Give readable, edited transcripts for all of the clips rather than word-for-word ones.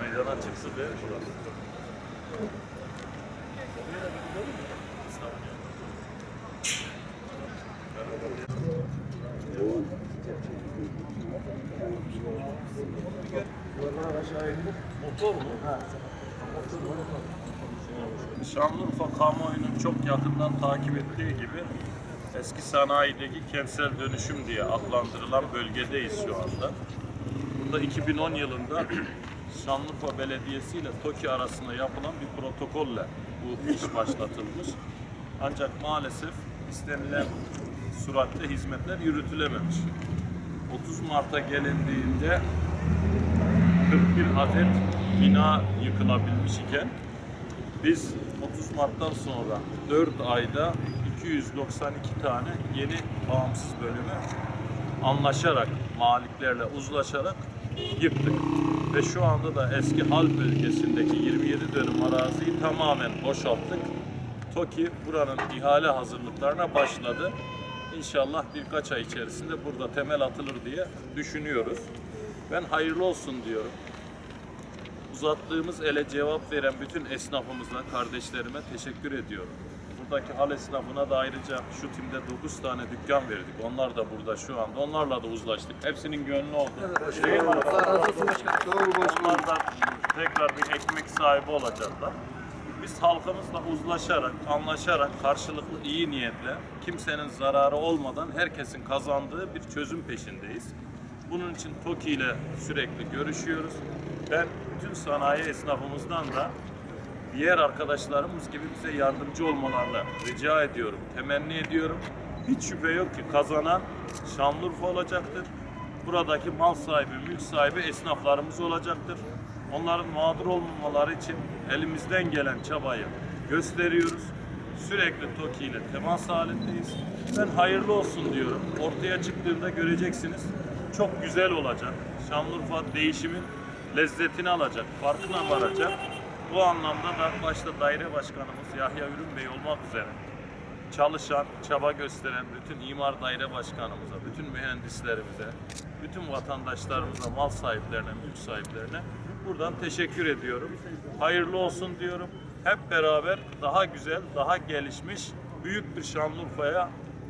Meydana çıksın be burası. Motor mu? Şanlıurfa kamuoyunun çok yakından takip ettiği gibi eski sanayideki kentsel dönüşüm diye adlandırılan bölgedeyiz şu anda. Burada 2010 yılında Şanlıurfa Belediyesi ile TOKİ arasında yapılan bir protokolle bu iş başlatılmış. Ancak maalesef istenilen süratle hizmetler yürütülememiş. 30 Mart'a gelindiğinde 41 adet bina yıkılabilmiş iken biz 30 Mart'tan sonra 4 ayda 292 tane yeni bağımsız bölümü anlaşarak, maliklerle uzlaşarak yıktık. Ve şu anda da Eski Hal bölgesindeki 27 dönüm araziyi tamamen boşalttık. TOKİ buranın ihale hazırlıklarına başladı. İnşallah birkaç ay içerisinde burada temel atılır diye düşünüyoruz. Ben hayırlı olsun diyorum. Uzattığımız ele cevap veren bütün esnafımıza, kardeşlerime teşekkür ediyorum. Buradaki hal esnafına da ayrıca şu timde 9 tane dükkan verdik. Onlar da burada şu anda. Onlarla da uzlaştık. Hepsinin gönlü oldu. Evet, onlar da tekrar bir ekmek sahibi olacaklar. Biz halkımızla uzlaşarak, anlaşarak, karşılıklı iyi niyetle, kimsenin zararı olmadan herkesin kazandığı bir çözüm peşindeyiz. Bunun için TOKİ ile sürekli görüşüyoruz. Ben bütün sanayi esnafımızdan da diğer arkadaşlarımız gibi bize yardımcı olmalarını rica ediyorum, temenni ediyorum. Hiç şüphe yok ki kazanan Şanlıurfa olacaktır. Buradaki mal sahibi, mülk sahibi esnaflarımız olacaktır. Onların mağdur olmamaları için elimizden gelen çabayı gösteriyoruz. Sürekli TOKİ ile temas halindeyiz. Ben hayırlı olsun diyorum. Ortaya çıktığında göreceksiniz. Çok güzel olacak. Şanlıurfa değişimin lezzetini alacak, farkına varacak. Bu anlamda da başta daire başkanımız Yahya Ürün Bey olmak üzere çalışan, çaba gösteren bütün imar daire başkanımıza, bütün mühendislerimize, bütün vatandaşlarımıza, mal sahiplerine, mülk sahiplerine buradan teşekkür ediyorum. Hayırlı olsun diyorum. Hep beraber daha güzel, daha gelişmiş, büyük bir Şanlıurfa'ya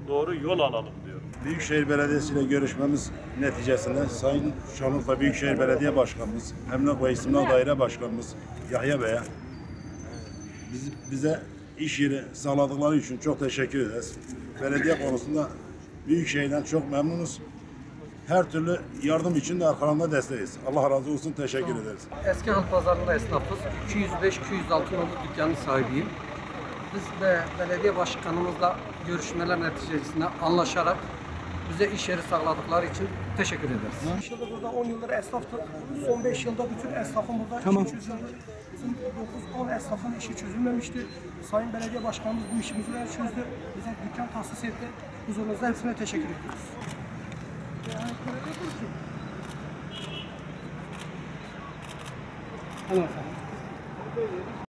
doğru yol alalım diyorum. Büyükşehir Belediyesi ile görüşmemiz neticesinde Sayın Şanlıurfa Büyükşehir Belediye Başkanımız, Hemlokva İstimlal Daire Başkanımız Yahya Bey'e bize iş yeri sağladıkları için çok teşekkür ederiz. Belediye konusunda Büyükşehir'den çok memnunuz. Her türlü yardım için de arkalarında desteğiz. Allah razı olsun, teşekkür ederiz. Eski Hal Pazarı'nda esnafız. 205-206 nolu dükkanın sahibiyim. Biz de belediye başkanımızla görüşmeler neticesinde anlaşarak bize iş yeri sağladıkları için teşekkür ederiz. 5 yıldır burada, 10 yıldır esnaftır. Son 5 yılda bütün esnafın burada işi çözüldü. 9-10 esnafın işi çözülmemişti. Sayın Belediye Başkanımız bu işimizi çözdü. Bize dükkan tahsis etti. Huzurunuzda hepsine teşekkür ediyoruz. Hanımefendi.